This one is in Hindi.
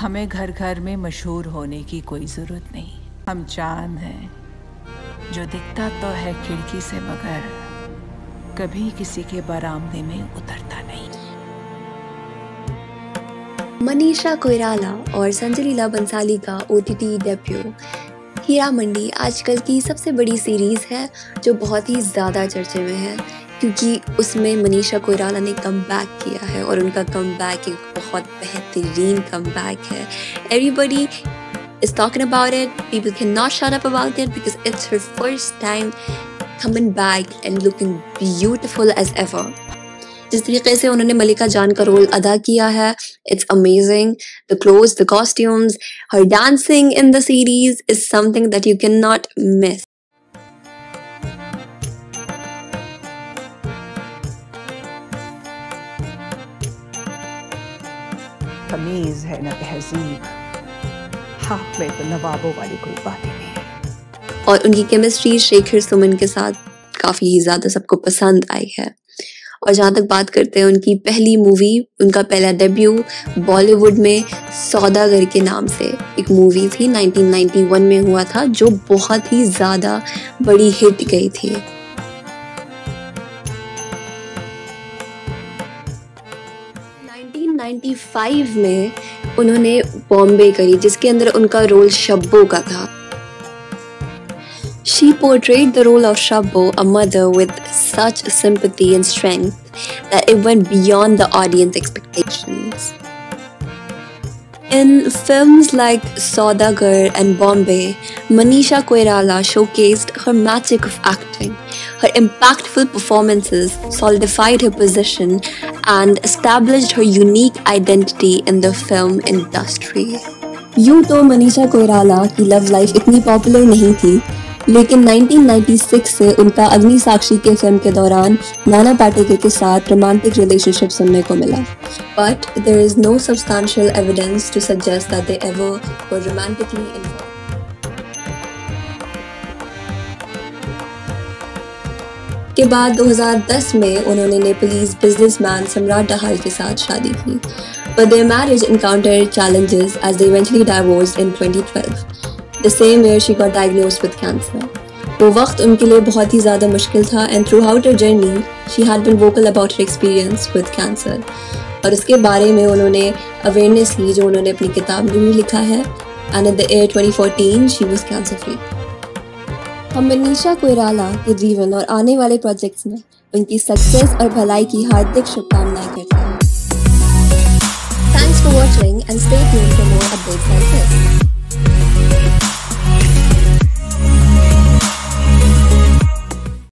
हमें घर घर में मशहूर होने की कोई ज़रूरत नहीं। हम चांद हैं जो दिखता तो है खिड़की से मगर कभी किसी के बरामदे में उतरता नहीं। मनीषा कोइराला और संजय लीला बंसाली का OTT डेब्यू हीरामंडी आजकल की सबसे बड़ी सीरीज़ है जो बहुत ही ज़्यादा चर्चे में है, क्योंकि उसमें मनीषा कोइराला ने कमबैक किया है और उनका कमबैक एक बहुत बेहतरीन कमबैक है। Everybody is talking about it, people can not shut up about it because it's her first time coming back and looking beautiful as ever. जिस तरीके से उन्होंने मलिका जान का रोल अदा किया है, it's amazing. The clothes, the costumes, her dancing in the series is something that you can not miss. तमीज है ना तहजीब, हाथ में तो नवाबों वाली कोई बात नहीं है। और उनकी केमिस्ट्री शेखर सुमन के साथ काफ़ी ही ज़्यादा सबको पसंद आई है। और जहाँ तक बात करते हैं उनकी पहली मूवी, उनका पहला डेब्यू बॉलीवुड में सौदागर के नाम से एक मूवी थी, 1991 में हुआ था, जो बहुत ही ज़्यादा बड़ी हिट गई थी। '95 में उन्होंने बॉम्बे करी, जिसके अंदर उनका रोल शब्बो का था। She portrayed the role of Shabbo, a mother, with such sympathy and strength that it went beyond the audience expectations. In films like Saudagar and Bombay, Manisha Koirala showcased her magic of acting. Her impactful performances solidified her position and established her unique identity in the film industry. यूँ तो मनीषा कोइराला की लव लाइफ इतनी पॉपुलर नहीं थी, लेकिन 1996 से उनका अग्नि साक्षी के फिल्म के दौरान नाना पाटेकर के साथ रोमांटिक रिलेशनशिप सुनने को मिला। But there is no substantial evidence to suggest that they ever were romantically involve. के बाद 2010 में उन्होंने नेपालीज बिजनेसमैन सम्राट डहाल के साथ शादी की। But their marriage encountered challenges as they eventually divorced in 2012। The same year she got diagnosed with cancer. वो वक्त उनके लिए बहुत ही ज़्यादा मुश्किल था and throughout her journey she had been vocal about her experience with cancer. और इसके बारे में उन्होंने awareness ली, जो उन्होंने अपनी किताब में भी लिखा है, and in the year 2014 she was cancer free. हम मनीषा कोइराला के जीवन और आने वाले प्रोजेक्ट्स में उनकी सक्सेस और भलाई की हार्दिक शुभकामनाएं करते हैं। Thanks for watching and stay tuned.